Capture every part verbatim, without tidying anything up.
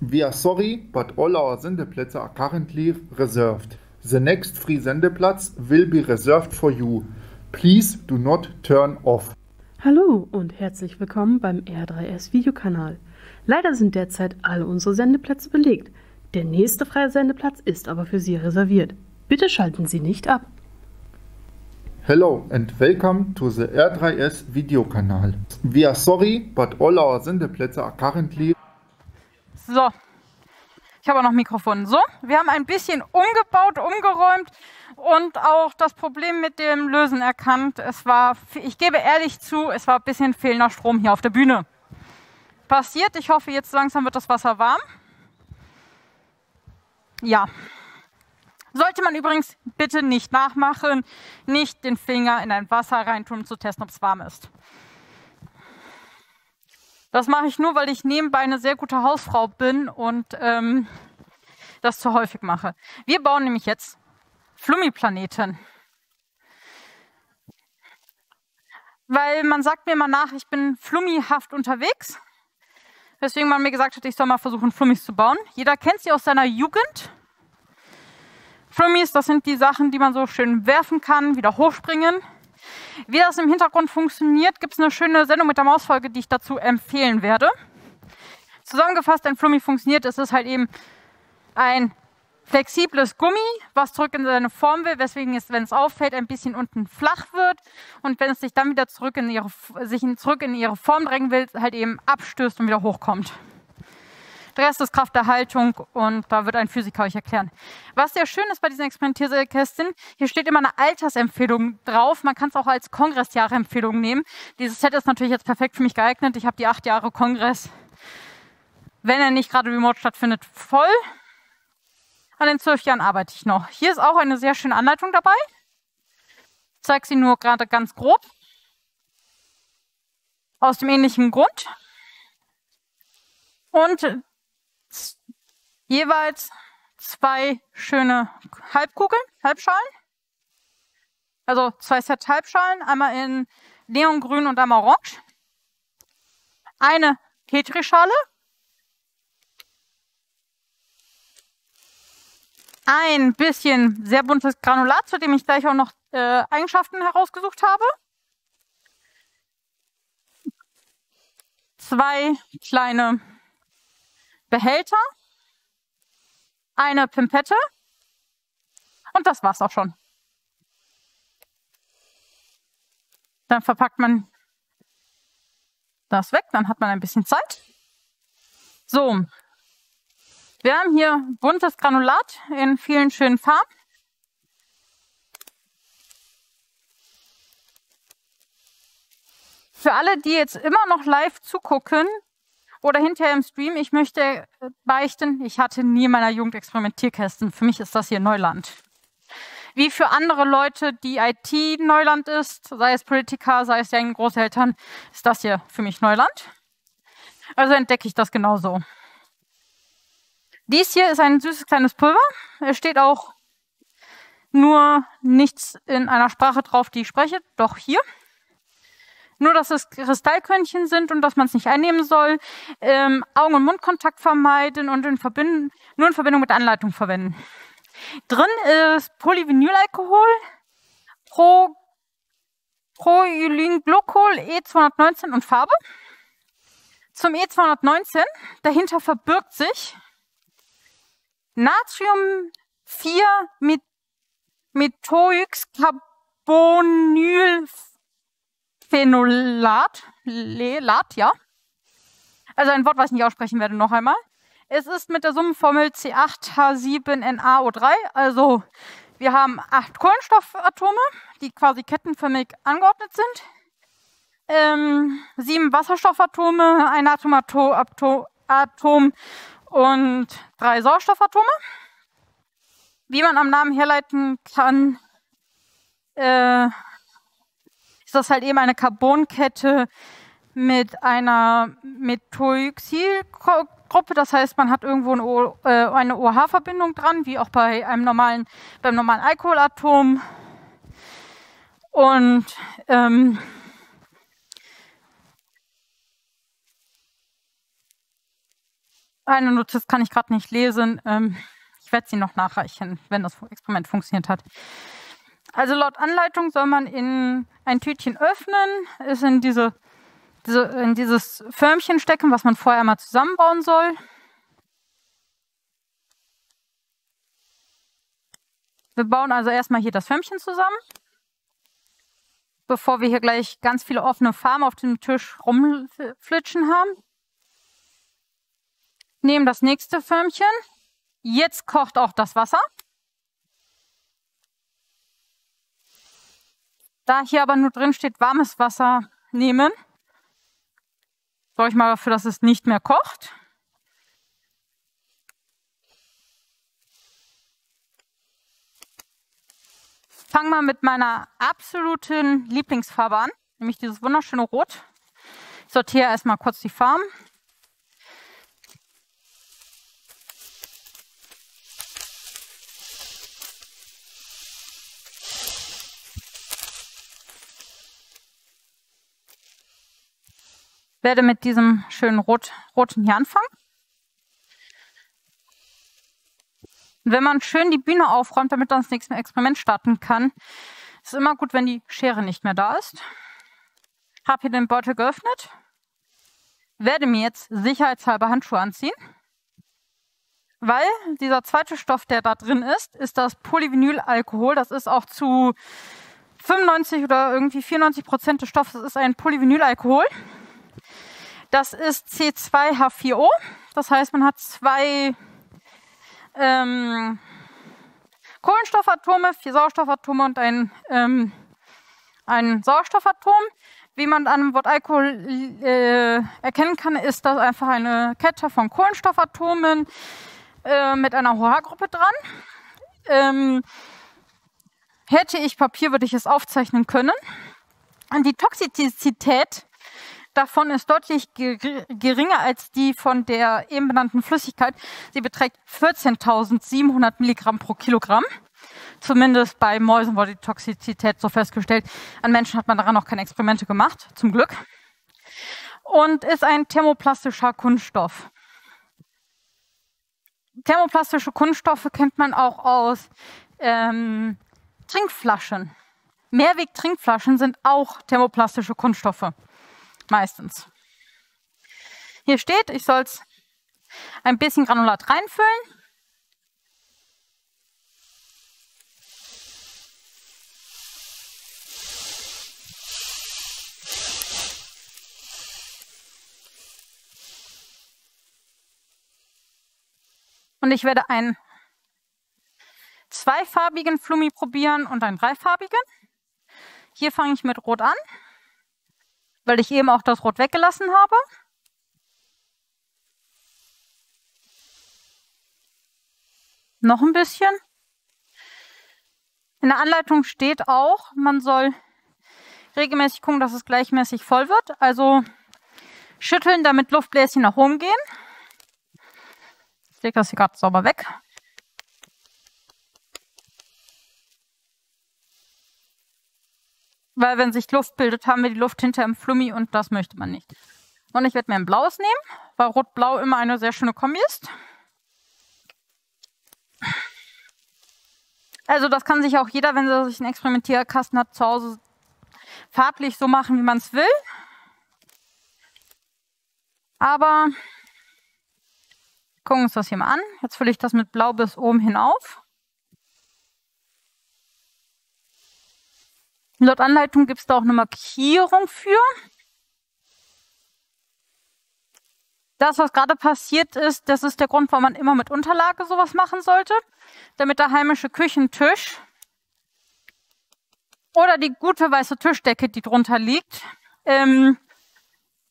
We are sorry, but all our Sendeplätze are currently reserved. The next free Sendeplatz will be reserved for you. Please do not turn off. Hallo und herzlich willkommen beim R drei S Videokanal. Leider sind derzeit alle unsere Sendeplätze belegt. Der nächste freie Sendeplatz ist aber für Sie reserviert. Bitte schalten Sie nicht ab. Hello and welcome to the R drei S Videokanal. We are sorry, but all our Sendeplätze are currently... So, ich habe auch noch Mikrofon. So, wir haben ein bisschen umgebaut, umgeräumt und auch das Problem mit dem Lösen erkannt. Es war, ich gebe ehrlich zu, es war ein bisschen fehlender Strom hier auf der Bühne. Passiert, ich hoffe, jetzt langsam wird das Wasser warm. Ja. Sollte man übrigens bitte nicht nachmachen, nicht den Finger in ein Wasser reintun, um zu testen, ob es warm ist. Das mache ich nur, weil ich nebenbei eine sehr gute Hausfrau bin und ähm, das zu häufig mache. Wir bauen nämlich jetzt Flummi-Planeten. Weil man sagt mir immer nach, ich bin flummihaft unterwegs. Deswegen man mir gesagt hat, ich soll mal versuchen, Flummis zu bauen. Jeder kennt sie aus seiner Jugend. Flummis, das sind die Sachen, die man so schön werfen kann, wieder hochspringen. Wie das im Hintergrund funktioniert, gibt es eine schöne Sendung mit der Mausfolge, die ich dazu empfehlen werde. Zusammengefasst, ein Flummi funktioniert, es ist halt eben ein flexibles Gummi, was zurück in seine Form will, weswegen es, wenn es auffällt, ein bisschen unten flach wird und wenn es sich dann wieder zurück in ihre, sich zurück in ihre Form drängen will, halt eben abstößt und wieder hochkommt. Der Rest ist Kraft der Haltung und da wird ein Physiker euch erklären. Was sehr schön ist bei diesen Experimentierkästen, hier steht immer eine Altersempfehlung drauf. Man kann es auch als Kongressjahreempfehlung nehmen. Dieses Set ist natürlich jetzt perfekt für mich geeignet. Ich habe die acht Jahre Kongress, wenn er nicht gerade remote stattfindet, voll. An den zwölf Jahren arbeite ich noch. Hier ist auch eine sehr schöne Anleitung dabei. Ich zeige sie nur gerade ganz grob. Aus dem ähnlichen Grund. Und jeweils zwei schöne Halbkugeln, Halbschalen. Also zwei Set Halbschalen, einmal in Neongrün und einmal Orange. Eine Petrischale. Ein bisschen sehr buntes Granulat, zu dem ich gleich auch noch äh, Eigenschaften herausgesucht habe. Zwei kleine Behälter, eine Pimpette und das war's auch schon. Dann verpackt man das weg, dann hat man ein bisschen Zeit. So, wir haben hier buntes Granulat in vielen schönen Farben. Für alle, die jetzt immer noch live zugucken, oder hinterher im Stream, ich möchte beichten, ich hatte nie in meiner Jugend Experimentierkästen. Für mich ist das hier Neuland. Wie für andere Leute, die I T Neuland ist, sei es Politiker, sei es deren Großeltern, ist das hier für mich Neuland. Also entdecke ich das genauso. Dies hier ist ein süßes kleines Pulver. Es steht auch nur nichts in einer Sprache drauf, die ich spreche, doch hier. Nur, dass es Kristallkörnchen sind und dass man es nicht einnehmen soll, ähm, Augen- und Mundkontakt vermeiden und in Verbind- nur in Verbindung mit Anleitung verwenden. Drin ist Polyvinylalkohol, Pro- Prolylenglykol, E zwei neunzehn und Farbe. Zum E zwei neunzehn, dahinter verbirgt sich Natrium vier Methoxy-Carbonyl-Phenolat. Phenolat, Lat, ja. Also ein Wort, was ich nicht aussprechen werde, noch einmal. Es ist mit der Summenformel C acht H sieben N a O drei, also wir haben acht Kohlenstoffatome, die quasi kettenförmig angeordnet sind, ähm, sieben Wasserstoffatome, ein Atomatom Atom, Atom und drei Sauerstoffatome. Wie man am Namen herleiten kann, äh, ist das halt eben eine Carbonkette mit einer Methoxygruppe, das heißt, man hat irgendwo eine, o, äh, eine O H-Verbindung dran, wie auch bei einem normalen, beim normalen Alkoholatom. Und ähm, eine Notiz kann ich gerade nicht lesen. Ähm, ich werde sie noch nachreichen, wenn das Experiment funktioniert hat. Also laut Anleitung soll man in ein Tütchen öffnen, es in, diese, diese, in dieses Förmchen stecken, was man vorher einmal zusammenbauen soll. Wir bauen also erstmal hier das Förmchen zusammen, bevor wir hier gleich ganz viele offene Farben auf dem Tisch rumflitschen haben. Nehmen das nächste Förmchen. Jetzt kocht auch das Wasser. Da hier aber nur drin steht, warmes Wasser nehmen, sorge ich mal dafür, dass es nicht mehr kocht. Ich fange mal mit meiner absoluten Lieblingsfarbe an, nämlich dieses wunderschöne Rot. Ich sortiere erstmal kurz die Farben. Ich werde mit diesem schönen Rot, roten hier anfangen. Und wenn man schön die Bühne aufräumt, damit man das nächste Experiment starten kann, ist es immer gut, wenn die Schere nicht mehr da ist. Ich habe hier den Beutel geöffnet, werde mir jetzt sicherheitshalber Handschuhe anziehen, weil dieser zweite Stoff, der da drin ist, ist das Polyvinylalkohol. Das ist auch zu fünfundneunzig oder irgendwie vierundneunzig Prozent des Stoffes ist ein Polyvinylalkohol. Das ist C zwei H vier O, das heißt, man hat zwei ähm, Kohlenstoffatome, vier Sauerstoffatome und ein, ähm, ein Sauerstoffatom. Wie man an dem Wort Alkohol äh, erkennen kann, ist das einfach eine Kette von Kohlenstoffatomen äh, mit einer O H-Gruppe dran. Ähm, hätte ich Papier, würde ich es aufzeichnen können. Und die Toxizität davon ist deutlich geringer als die von der eben benannten Flüssigkeit. Sie beträgt vierzehntausendsiebenhundert Milligramm pro Kilogramm. Zumindest bei Mäusen wurde die Toxizität so festgestellt. An Menschen hat man daran noch keine Experimente gemacht, zum Glück. Und ist ein thermoplastischer Kunststoff. Thermoplastische Kunststoffe kennt man auch aus ähm, Trinkflaschen. Mehrweg-Trinkflaschen sind auch thermoplastische Kunststoffe. Meistens. Hier steht, ich soll es ein bisschen Granulat reinfüllen. Und ich werde einen zweifarbigen Flummi probieren und einen dreifarbigen. Hier fange ich mit Rot an, weil ich eben auch das Rot weggelassen habe. Noch ein bisschen. In der Anleitung steht auch, man soll regelmäßig gucken, dass es gleichmäßig voll wird. Also schütteln, damit Luftbläschen nach oben gehen. Ich lege das hier gerade sauber weg. Weil wenn sich Luft bildet, haben wir die Luft hinter im Flummi und das möchte man nicht. Und ich werde mir ein blaues nehmen, weil Rot-Blau immer eine sehr schöne Kombi ist. Also das kann sich auch jeder, wenn er sich einen Experimentierkasten hat, zu Hause farblich so machen, wie man es will. Aber gucken wir uns das hier mal an. Jetzt fülle ich das mit Blau bis oben hin auf. Laut Anleitung gibt es da auch eine Markierung für. Das, was gerade passiert ist, das ist der Grund, warum man immer mit Unterlage sowas machen sollte, damit der heimische Küchentisch oder die gute weiße Tischdecke, die drunter liegt, ähm,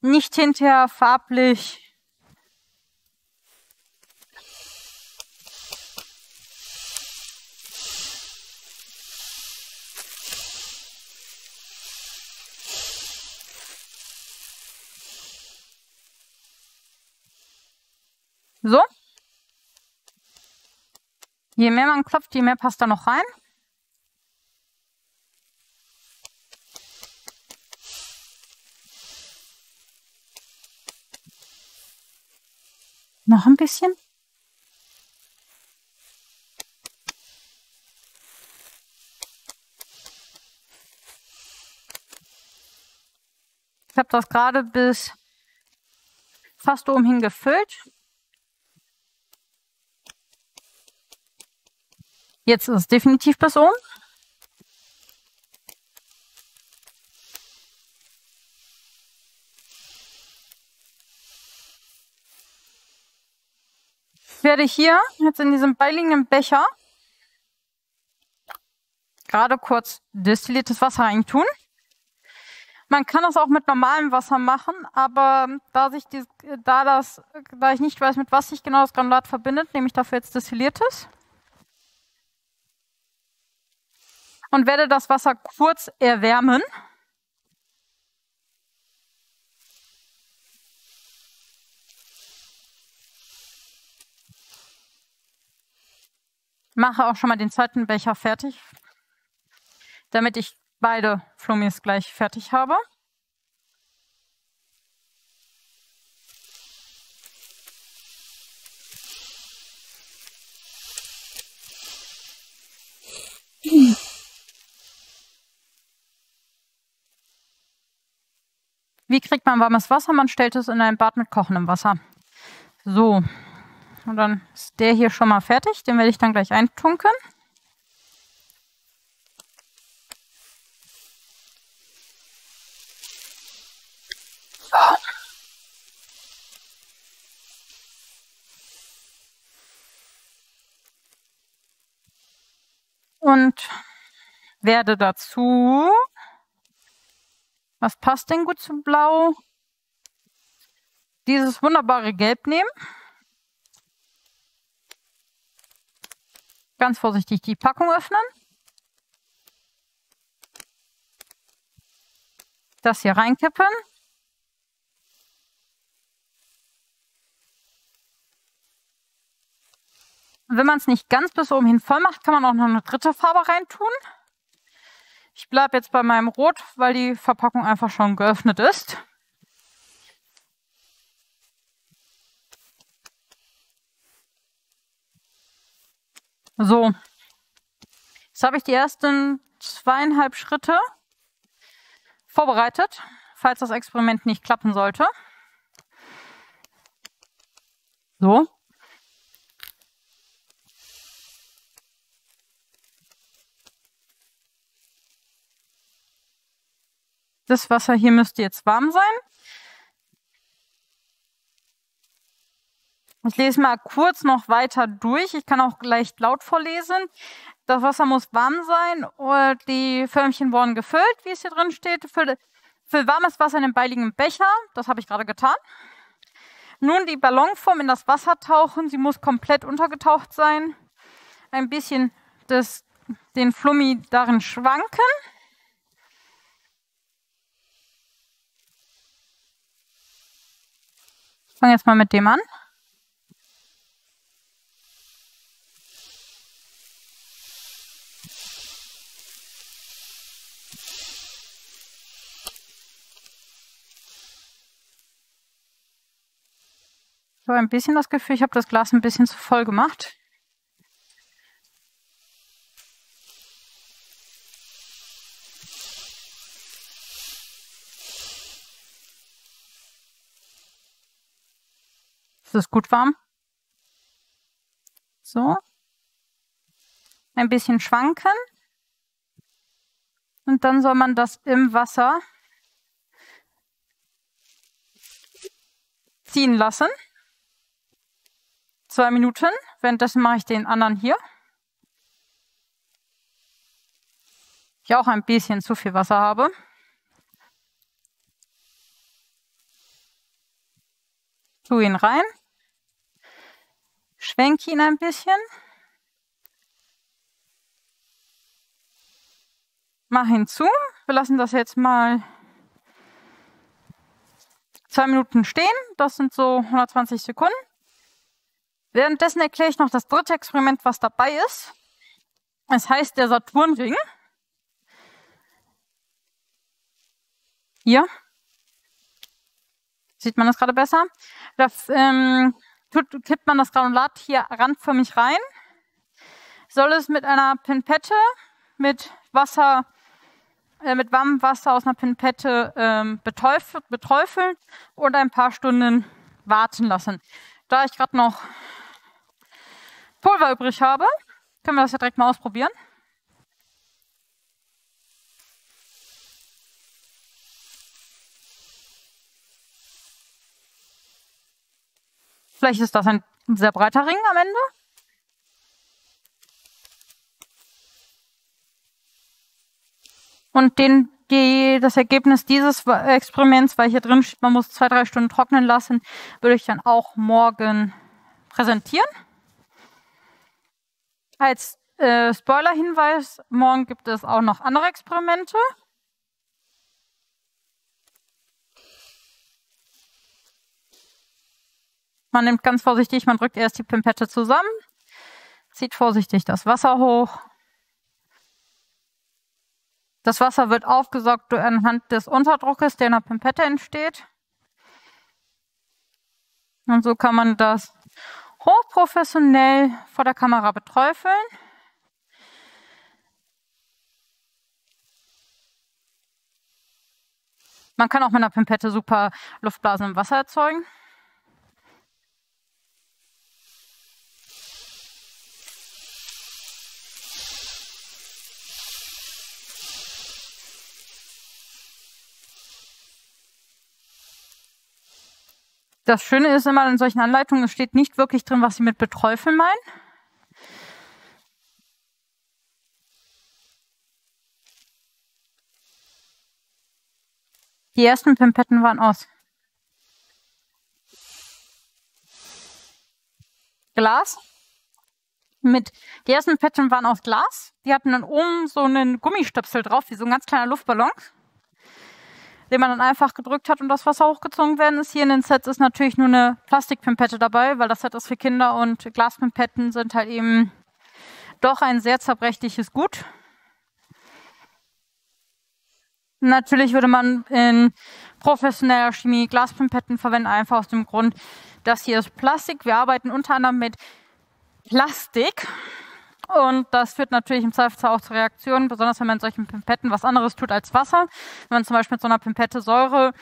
nicht hinterher farblich So. Je mehr man klopft, je mehr passt da noch rein. Noch ein bisschen. Ich habe das gerade bis fast oben hin gefüllt. Jetzt ist es definitiv bis oben. Ich werde hier jetzt in diesem beiliegenden Becher gerade kurz destilliertes Wasser reintun. Man kann das auch mit normalem Wasser machen, aber da, sich die, da, das, da ich nicht weiß, mit was sich genau das Granulat verbindet, nehme ich dafür jetzt destilliertes. Und werde das Wasser kurz erwärmen. Mache auch schon mal den zweiten Becher fertig, damit ich beide Flummis gleich fertig habe. Wie kriegt man warmes Wasser? Man stellt es in ein Bad mit kochendem Wasser. So, und dann ist der hier schon mal fertig. Den werde ich dann gleich eintunken. Und werde dazu, was passt denn gut zu Blau? Dieses wunderbare Gelb nehmen. Ganz vorsichtig die Packung öffnen. Das hier reinkippen. Wenn man es nicht ganz bis oben hin voll macht, kann man auch noch eine dritte Farbe reintun. Ich bleibe jetzt bei meinem Rot, weil die Verpackung einfach schon geöffnet ist. So, jetzt habe ich die ersten zweieinhalb Schritte vorbereitet, falls das Experiment nicht klappen sollte. So. Das Wasser hier müsste jetzt warm sein. Ich lese mal kurz noch weiter durch. Ich kann auch gleich laut vorlesen. Das Wasser muss warm sein und die Förmchen wurden gefüllt, wie es hier drin steht. Für, für warmes Wasser in den beiliegenden Becher, das habe ich gerade getan. Nun die Ballonform in das Wasser tauchen. Sie muss komplett untergetaucht sein. Ein bisschen das, den Flummi darin schwanken. Ich fange jetzt mal mit dem an. Ich habe ein bisschen das Gefühl, ich habe das Glas ein bisschen zu voll gemacht. Ist gut warm. So. Ein bisschen schwanken. Und dann soll man das im Wasser ziehen lassen. Zwei Minuten. Währenddessen mache ich den anderen hier. Ich auch ein bisschen zu viel Wasser habe. Tu ihn rein. Schwenke ihn ein bisschen. Mach ihn zu. Wir lassen das jetzt mal zwei Minuten stehen. Das sind so hundertzwanzig Sekunden. Währenddessen erkläre ich noch das dritte Experiment, was dabei ist. Es heißt der Saturnring. Hier. Sieht man das gerade besser? Da ähm, kippt man das Granulat hier randförmig rein. Soll es mit einer Pinpette, mit Wasser, äh, mit warmem Wasser aus einer Pinpette ähm, beträufeln und ein paar Stunden warten lassen. Da ich gerade noch Pulver übrig habe, können wir das ja direkt mal ausprobieren. Vielleicht ist das ein sehr breiter Ring am Ende. Und den, die, das Ergebnis dieses Experiments, weil hier drin steht, man muss zwei, drei Stunden trocknen lassen, würde ich dann auch morgen präsentieren. Als äh, Spoiler-Hinweis, morgen gibt es auch noch andere Experimente. Man nimmt ganz vorsichtig, man drückt erst die Pimpette zusammen, zieht vorsichtig das Wasser hoch. Das Wasser wird aufgesaugt anhand des Unterdruckes, der in der Pimpette entsteht. Und so kann man das hochprofessionell vor der Kamera beträufeln. Man kann auch mit einer Pimpette super Luftblasen im Wasser erzeugen. Das Schöne ist immer in solchen Anleitungen, es steht nicht wirklich drin, was sie mit Beträufeln meinen. Die ersten Pimpetten waren aus Glas. Mit, die ersten Pimpetten waren aus Glas. Die hatten dann oben so einen Gummistöpsel drauf, wie so ein ganz kleiner Luftballon, den man dann einfach gedrückt hat und das Wasser hochgezogen werden ist. Hier in den Sets ist natürlich nur eine Plastikpimpette dabei, weil das Set ist für Kinder und Glaspimpetten sind halt eben doch ein sehr zerbrechliches Gut. Natürlich würde man in professioneller Chemie Glaspimpetten verwenden, einfach aus dem Grund, dass hier ist Plastik. Wir arbeiten unter anderem mit Plastik. Und das führt natürlich im Zweifelsfall auch zu Reaktionen, besonders wenn man in solchen Pimpetten was anderes tut als Wasser. Wenn man zum Beispiel mit so einer Pimpette Säure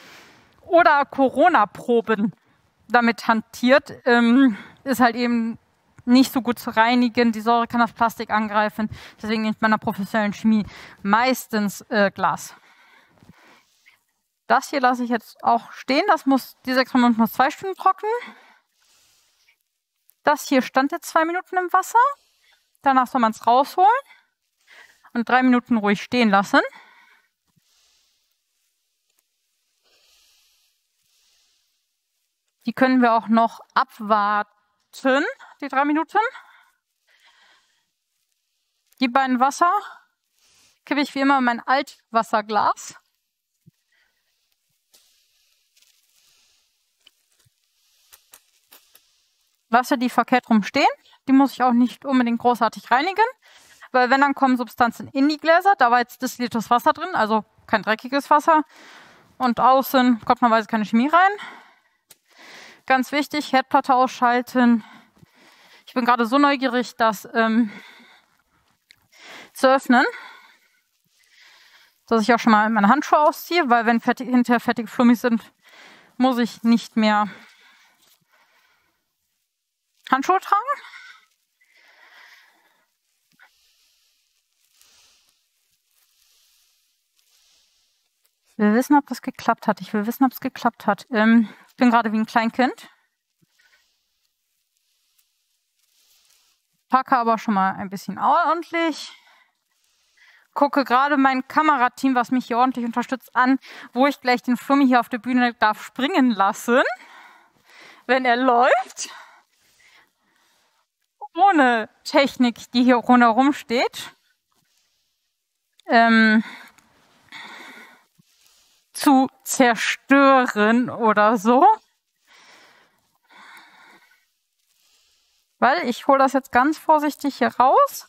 oder Corona-Proben damit hantiert, ähm, ist halt eben nicht so gut zu reinigen. Die Säure kann das Plastik angreifen. Deswegen nimmt man in der professionellen Chemie meistens äh, Glas. Das hier lasse ich jetzt auch stehen. Das muss, dieses Experiment muss zwei Stunden trocknen. Das hier stand jetzt zwei Minuten im Wasser. Danach soll man es rausholen und drei Minuten ruhig stehen lassen. Die können wir auch noch abwarten, die drei Minuten. Die beiden Wasser kippe ich wie immer in mein Altwasserglas. Lasse die verkehrt rum stehen. Die muss ich auch nicht unbedingt großartig reinigen, weil wenn, dann kommen Substanzen in die Gläser. Da war jetzt destilliertes Wasser drin, also kein dreckiges Wasser. Und außen kommt normalerweise keine Chemie rein. Ganz wichtig, Herdplatte ausschalten. Ich bin gerade so neugierig, das ähm, zu öffnen, dass ich auch schon mal meine Handschuhe ausziehe, weil wenn fertig, hinterher fertige Flummis sind, muss ich nicht mehr Handschuhe tragen. Wir wissen, ob das geklappt hat. Ich will wissen, ob es geklappt hat. Ähm, ich bin gerade wie ein Kleinkind. Packe aber schon mal ein bisschen ordentlich. Gucke gerade mein Kamerateam, was mich hier ordentlich unterstützt, an, wo ich gleich den Flummi hier auf der Bühne darf springen lassen, wenn er läuft. Ohne Technik, die hier rundherum steht. Ähm... zu zerstören oder so. weil ich hole das jetzt ganz vorsichtig hier raus.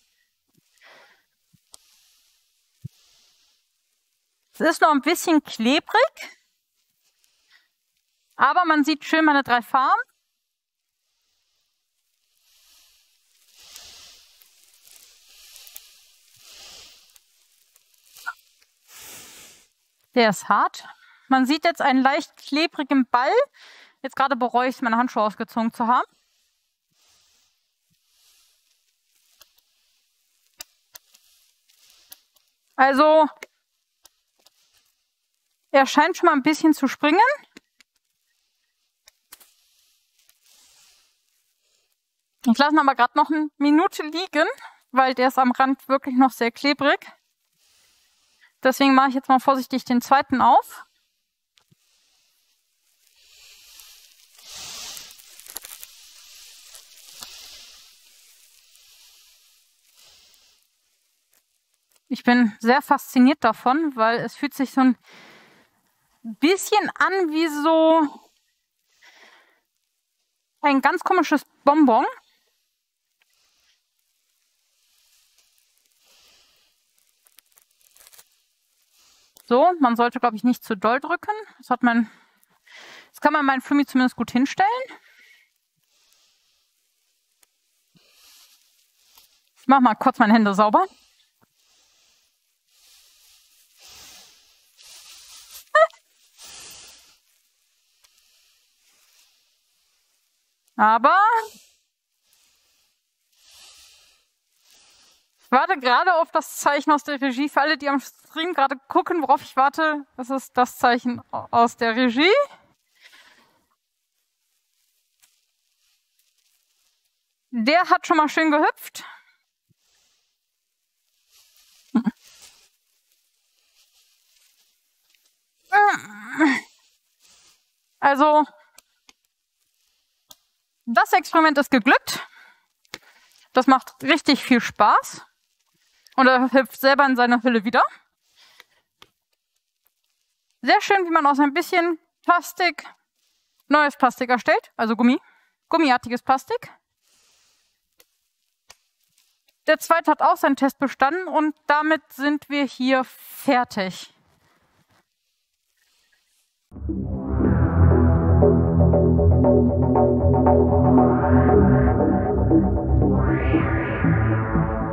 Es ist noch ein bisschen klebrig, aber man sieht schön meine drei Farben. Der ist hart. Man sieht jetzt einen leicht klebrigen Ball. Jetzt gerade bereue ich es, meine Handschuhe ausgezogen zu haben. Also, er scheint schon mal ein bisschen zu springen. Ich lasse ihn aber gerade noch eine Minute liegen, weil der ist am Rand wirklich noch sehr klebrig. Deswegen mache ich jetzt mal vorsichtig den zweiten auf. Ich bin sehr fasziniert davon, weil es fühlt sich so ein bisschen an wie so ein ganz komisches Bonbon. So, man sollte, glaube ich, nicht zu doll drücken. Das hat man, das kann man meinen Flummi zumindest gut hinstellen. Ich mache mal kurz meine Hände sauber. Aber ich warte gerade auf das Zeichen aus der Regie. Für alle, die am Stream gerade gucken, worauf ich warte, das ist das Zeichen aus der Regie. Der hat schon mal schön gehüpft. Also, das Experiment ist geglückt. Das macht richtig viel Spaß. Und er hüpft selber in seiner Hülle wieder. Sehr schön, wie man aus ein bisschen Plastik neues Plastik erstellt. Also Gummi. Gummiartiges Plastik. Der zweite hat auch seinen Test bestanden und damit sind wir hier fertig. Thank you.